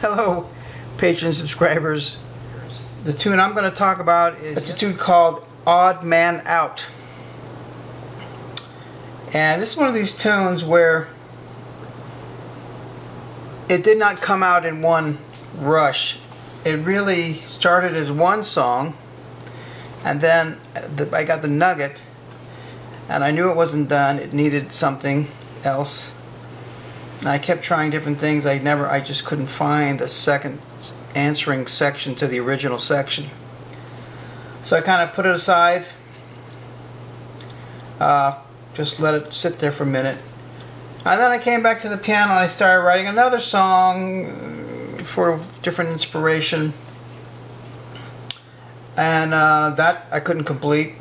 Hello, Patreon subscribers. The tune I'm going to talk about is a tune called Odd Man Out. And this is one of these tunes where it did not come out in one rush. It really started as one song, and then I got the nugget, and I knew it wasn't done. It needed something else. And I kept trying different things. I just couldn't find the second answering section to the original section. So I kind of put it aside, just let it sit there for a minute. And then I came back to the piano and I started writing another song for different inspiration. And that I couldn't complete.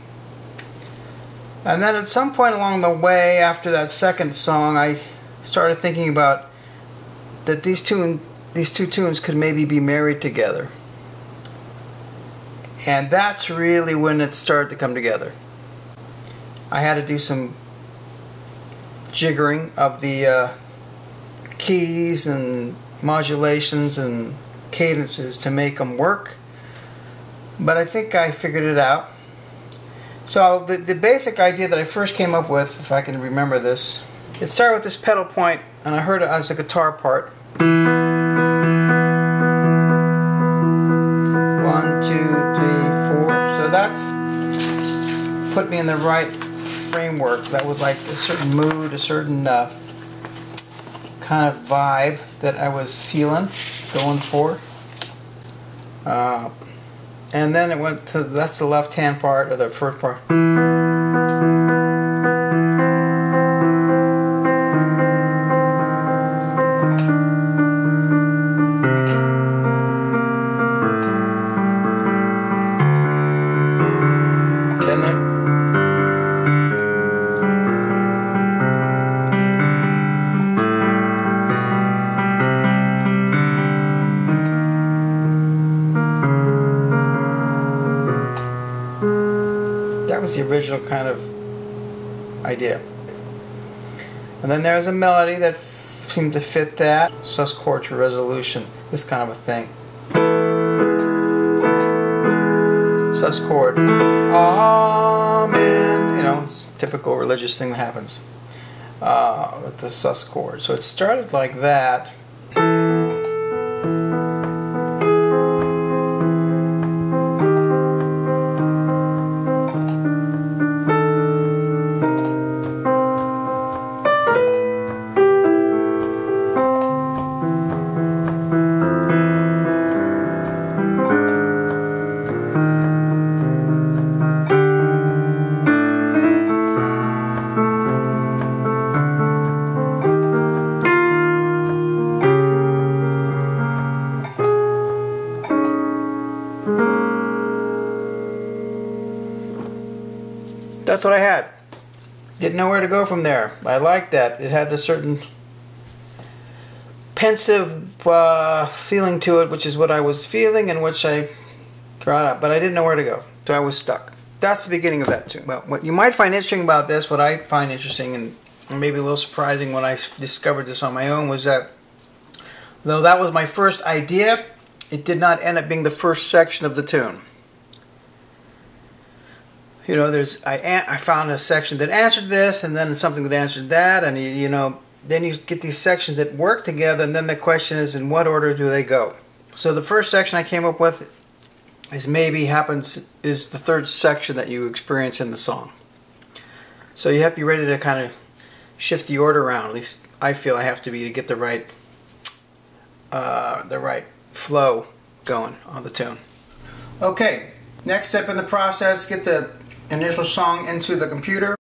And then at some point along the way, after that second song, I started thinking about that these two tunes could maybe be married together. And that's really when it started to come together. I had to do some jiggering of the keys and modulations and cadences to make them work. But I think I figured it out. So the basic idea that I first came up with, if I can remember this, it started with this pedal point, and I heard it as a guitar part. 1, 2, 3, 4. So that's put me in the right framework. That was like a certain mood, a certain kind of vibe that I was feeling, going for. And then it went to, that's the left hand part, or the first part. That was the original kind of idea. And then there's a melody that seemed to fit that. Sus chord to resolution, this kind of a thing. Sus chord. Amen. You know, it's a typical religious thing that happens. The sus chord. So it started like that. That's what I had. Didn't know where to go from there. I liked that. It had a certain pensive feeling to it, which is what I was feeling and which I brought up. But I didn't know where to go, so I was stuck. That's the beginning of that tune. Well, what you might find interesting about this, what I find interesting and maybe a little surprising when I discovered this on my own, was that though that was my first idea, it did not end up being the first section of the tune. You know, I found a section that answered this, and then something that answered that, and you know, then you get these sections that work together, and then the question is, in what order do they go? So the first section I came up with is is the third section that you experience in the song. So you have to be ready to kind of shift the order around. At least I feel I have to be to get the right flow going on the tune. Okay, next step in the process: get the initial song into the computer.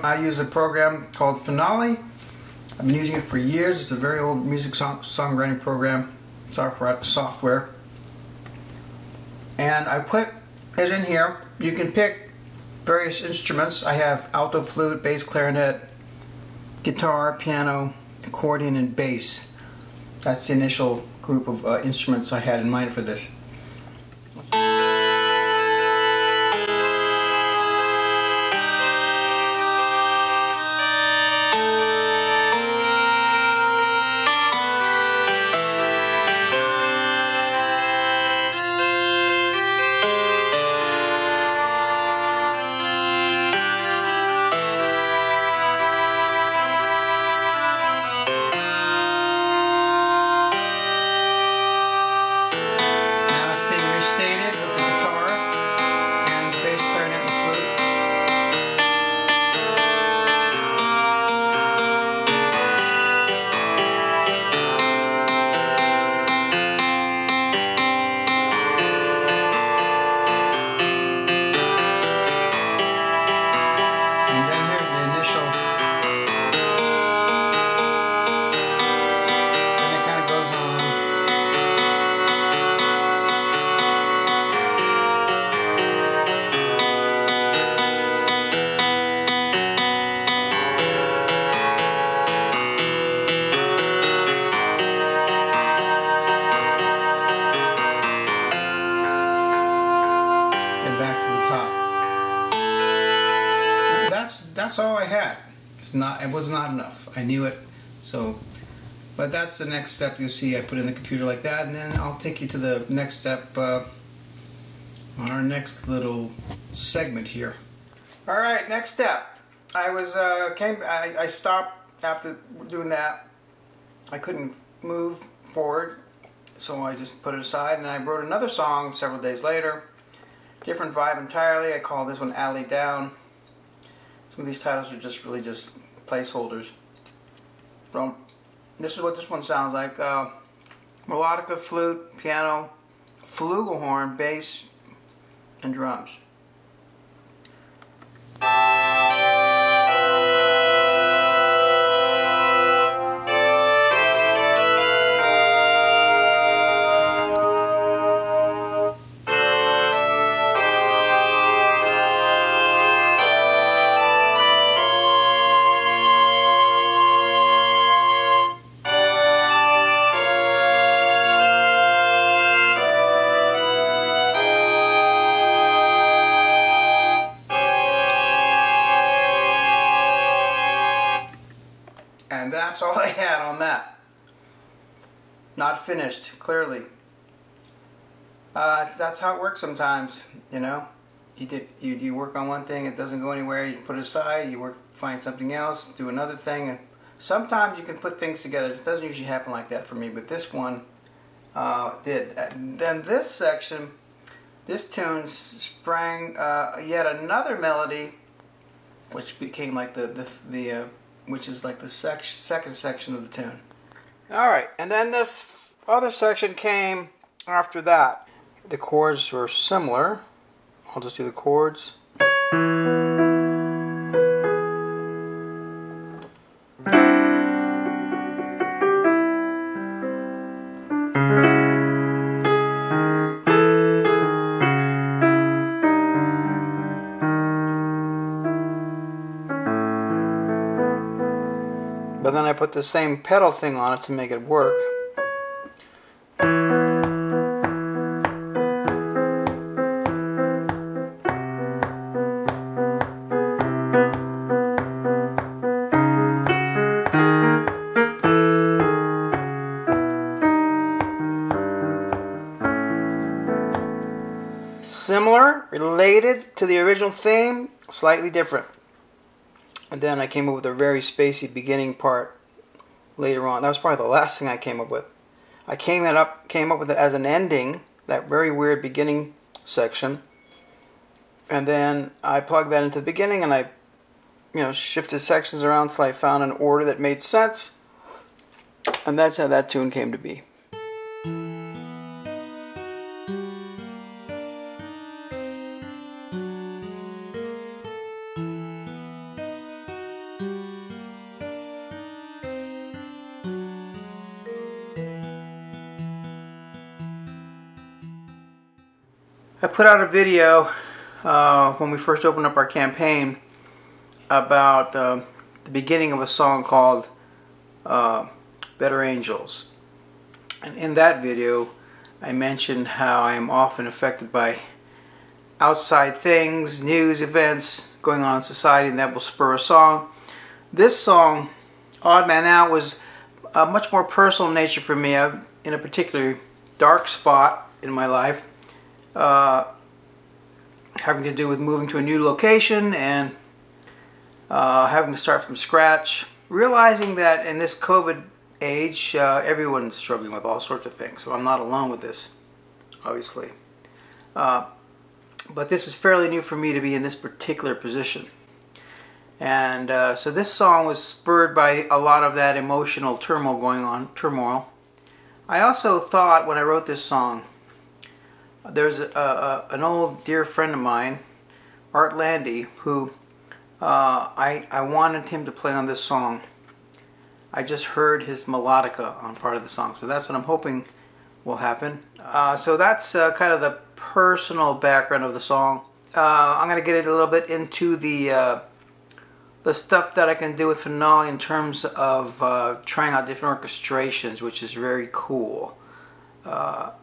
I use a program called Finale. I've been using it for years. It's a very old music songwriting program, software. And I put it in here. You can pick various instruments. I have alto, flute, bass, clarinet, guitar, piano, accordion, and bass. That's the initial group of instruments I had in mind for this. that's all I had. It was not enough. I knew it. So, but that's the next step. You'll see I put in the computer like that, and then I'll take you to the next step on our next little segment here. All right, next step. I stopped after doing that. I couldn't move forward, so I just put it aside, and I wrote another song several days later. Different vibe entirely. I call this one Alley Down. Some of these titles are just really just placeholders. This is what this one sounds like. Melodica, flute, piano, flugelhorn, bass, and drums. And that's all I had on that. Not finished, clearly. That's how it works sometimes, you know. You work on one thing, it doesn't go anywhere, you put it aside, you find something else, do another thing. And sometimes you can put things together. It doesn't usually happen like that for me, but this one did. And then this section, this tune sprang yet another melody, which became like which is like the second section of the tune. Alright, and then this other section came after that. The chords were similar. I'll just do the chords. But then I put the same pedal thing on it to make it work. Similar, related to the original theme, slightly different. And then I came up with a very spacey beginning part later on. That was probably the last thing I came up with. I came up with it as an ending, that very weird beginning section. And then I plugged that into the beginning, and I, you know, shifted sections around till I found an order that made sense. And that's how that tune came to be. I put out a video when we first opened up our campaign about the beginning of a song called Better Angels. And in that video, I mentioned how I am often affected by outside things, news, events going on in society, and that will spur a song. This song, Odd Man Out, was a much more personal nature for me. I'm in a particularly dark spot in my life. Having to do with moving to a new location and having to start from scratch, realizing that in this COVID age everyone's struggling with all sorts of things, so I'm not alone with this, obviously, but this was fairly new for me to be in this particular position, and so this song was spurred by a lot of that emotional turmoil going on. I also thought when I wrote this song, there's an old dear friend of mine, Art Landy, who I wanted him to play on this song. I just heard his melodica on part of the song, so that's what I'm hoping will happen. So that's kind of the personal background of the song. I'm going to get a little bit into the stuff that I can do with Finale in terms of trying out different orchestrations, which is very cool.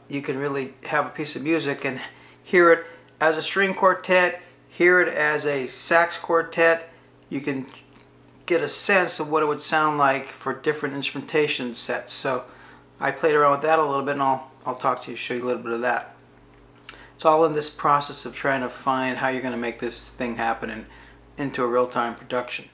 You can really have a piece of music and hear it as a string quartet, hear it as a sax quartet, you can get a sense of what it would sound like for different instrumentation sets. So I played around with that a little bit, and I'll talk to you, show you a little bit of that. It's all in this process of trying to find how you're going to make this thing happen into a real-time production.